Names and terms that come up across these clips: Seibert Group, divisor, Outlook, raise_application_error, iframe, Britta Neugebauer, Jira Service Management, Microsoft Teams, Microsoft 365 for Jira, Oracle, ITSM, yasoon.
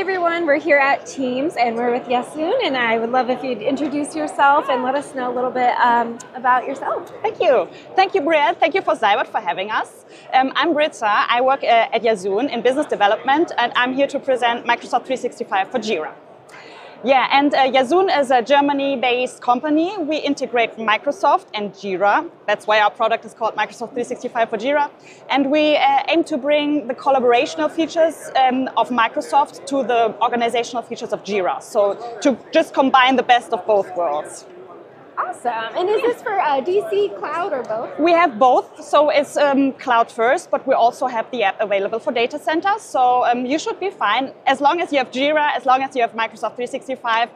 Hi everyone, we're here at Teams and we're with Yasoon, and I would love if you'd introduce yourself and let us know a little bit about yourself. Thank you. Thank you, Britt. Thank you for Seibert for having us. I'm Britta. I work at Yasoon in business development, and I'm here to present Microsoft 365 for Jira. Yeah, and Yasoon is a Germany-based company. We integrate Microsoft and Jira. That's why our product is called Microsoft 365 for Jira. And we aim to bring the collaborational features of Microsoft to the organizational features of Jira. So to just combine the best of both worlds. Awesome. And is this for DC, cloud, or both? We have both. So it's cloud first, but we also have the app available for data centers. So you should be fine. As long as you have Jira, as long as you have Microsoft 365,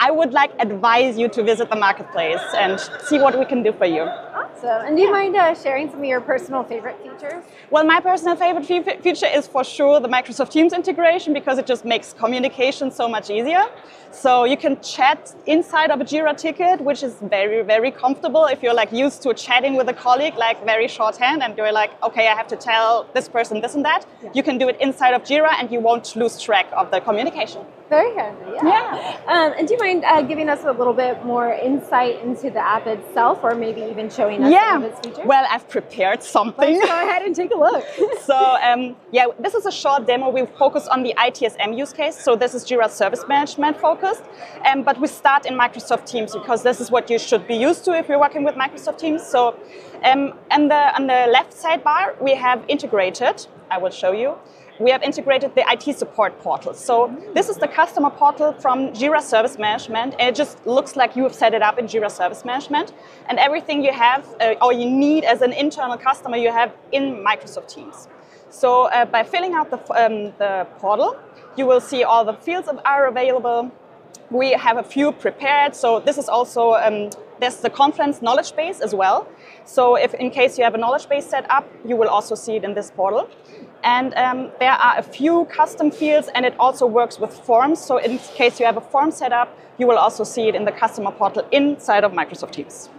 I would advise you to visit the marketplace and see what we can do for you. Awesome. And do you mind sharing some of your personal favorite features? Well, my personal favorite feature is for sure the Microsoft Teams integration, because it just makes communication so much easier. So you can chat inside of a Jira ticket, which is very, very comfortable if you're used to chatting with a colleague, very shorthand, and you're okay, I have to tell this person this and that. Yeah. You can do it inside of Jira and you won't lose track of the communication. Very handy, yeah. And do you mind giving us a little bit more insight into the app itself, or maybe even showing us some of its features? Well, I've prepared something. Let's go ahead and take a look. So, yeah, this is a short demo. We focus on the ITSM use case. So this is Jira Service Management focused. But we start in Microsoft Teams, because this is what you should be used to if you're working with Microsoft Teams. So on the left sidebar, we have integrated, I will show you. We have integrated the IT support portal. So this is the customer portal from Jira Service Management. It just looks like you have set it up in Jira Service Management. And everything you have or you need as an internal customer, you have in Microsoft Teams. So by filling out the portal, you will see all the fields that are available. We have a few prepared. So this is also there's the conference knowledge base as well. So if in case you have a knowledge base set up, you will also see it in this portal. And there are a few custom fields, and it also works with forms. So in case you have a form set up, you will also see it in the customer portal inside of Microsoft Teams.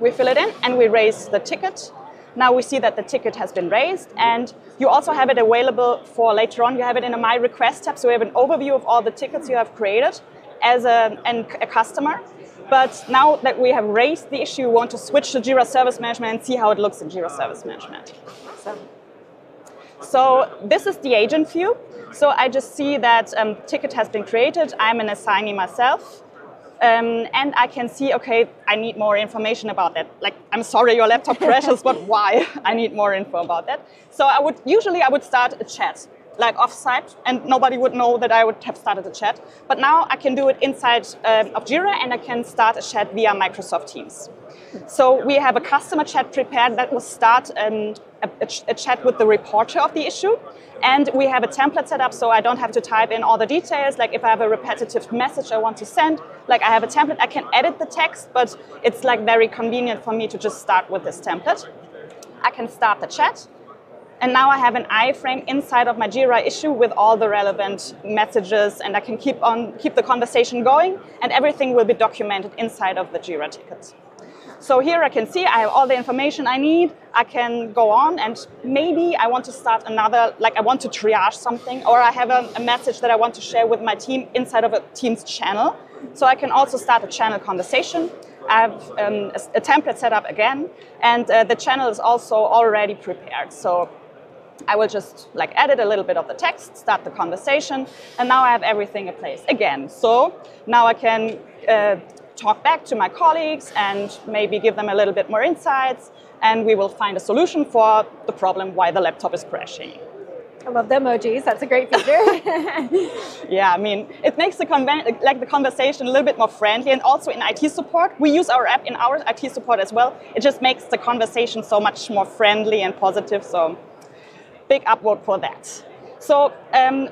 We fill it in and we raise the ticket. Now we see that the ticket has been raised, and you also have it available for later on. You have it in a My Request tab, so we have an overview of all the tickets you have created as a customer. But now that we have raised the issue, we want to switch to Jira Service Management and see how it looks in Jira Service Management. Awesome. So this is the agent view. So I just see that ticket has been created. I'm an assignee myself. And I can see, okay, I need more information about that. I'm sorry, your laptop crashes, but why? I need more info about that. So I would start a chat, offsite, and nobody would know that I would have started a chat. But now I can do it inside of Jira, and I can start a chat via Microsoft Teams. So we have a customer chat prepared that will start a chat with the reporter of the issue. And we have a template set up, so I don't have to type in all the details. If I have a repetitive message I want to send, I have a template, I can edit the text, but it's very convenient for me to just start with this template. I can start the chat. And now I have an iframe inside of my Jira issue with all the relevant messages, and I can keep the conversation going, and everything will be documented inside of the Jira ticket. So here I can see I have all the information I need. I can go on, and maybe I want to start another, I want to triage something, or I have a message that I want to share with my team inside of a Teams channel. So I can also start a channel conversation. I have a template set up again, and the channel is also already prepared. So I will just edit a little bit of the text, start the conversation, and now I have everything in place again. So now I can talk back to my colleagues and maybe give them a little bit more insights, and we will find a solution for the problem why the laptop is crashing. I love the emojis. That's a great feature. Yeah, I mean, it makes the conversation a little bit more friendly, and also in IT support, we use our app in our IT support as well. It just makes the conversation so much more friendly and positive. So big upvote for that. So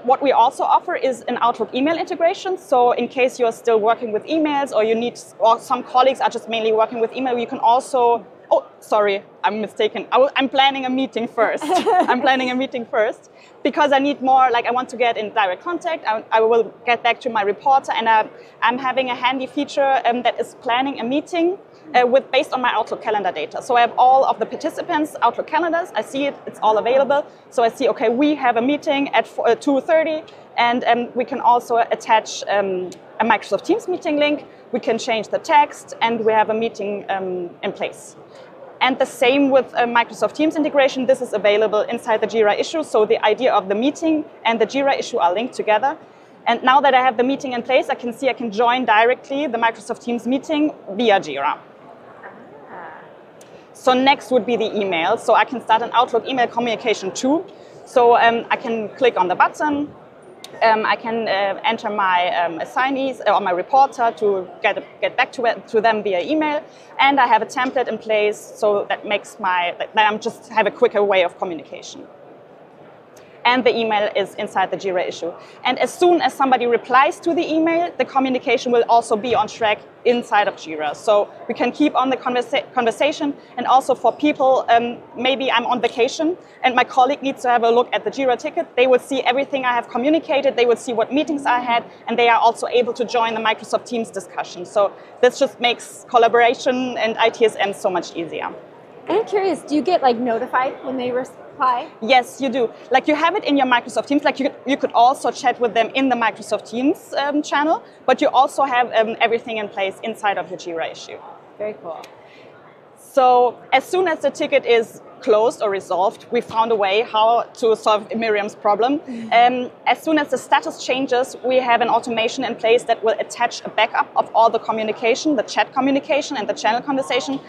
what we also offer is an Outlook email integration. So in case you're still working with emails, or you need, or some colleagues are just mainly working with email, you can also, oh, sorry, I'm mistaken. I'm planning a meeting first. I'm planning a meeting first because I need more, I want to get in direct contact. I will get back to my reporter, and I'm having a handy feature that is planning a meeting. based on my Outlook calendar data. So I have all of the participants' Outlook calendars. I see it, it's all available. So I see, okay, we have a meeting at 2:30, and we can also attach a Microsoft Teams meeting link. We can change the text, and we have a meeting in place. And the same with Microsoft Teams integration. This is available inside the Jira issue. So the idea of the meeting and the Jira issue are linked together. And now that I have the meeting in place, I can see I can join directly the Microsoft Teams meeting via Jira. So next would be the email. So I can start an Outlook email communication too. So I can click on the button. I can enter my assignees or my reporter to get back to them via email. And I have a template in place, so that makes I just have a quicker way of communication. And the email is inside the Jira issue. And as soon as somebody replies to the email, the communication will also be on track inside of Jira. So we can keep on the conversation. And also for people, maybe I'm on vacation and my colleague needs to have a look at the Jira ticket. They will see everything I have communicated. They will see what meetings I had. And they are also able to join the Microsoft Teams discussion. So this just makes collaboration and ITSM so much easier. I'm curious, do you get like notified when they reply? Yes, you do. Like you have it in your Microsoft Teams. Like you could also chat with them in the Microsoft Teams channel, but you also have everything in place inside of your Jira issue. Very cool. So as soon as the ticket is closed or resolved, we found a way how to solve Miriam's problem. As soon as the status changes, we have an automation in place that will attach a backup of all the communication, the chat communication and the channel conversation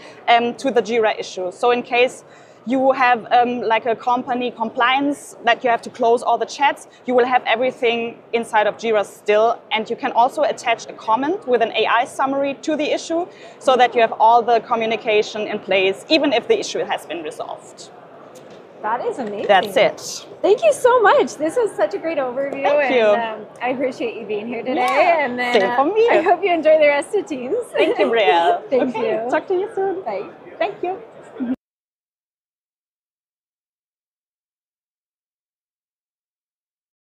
to the Jira issue. So in case you have like a company compliance that you have to close all the chats, you will have everything inside of Jira still. And you can also attach a comment with an AI summary to the issue so that you have all the communication in place, even if the issue has been resolved. That is amazing. That's it. Thank you so much. This was such a great overview. Thank you. I appreciate you being here today. Yeah. And then I hope you enjoy the rest of Teams. Thank you, Brielle. Thank you. Talk to you soon. Bye. Thank you.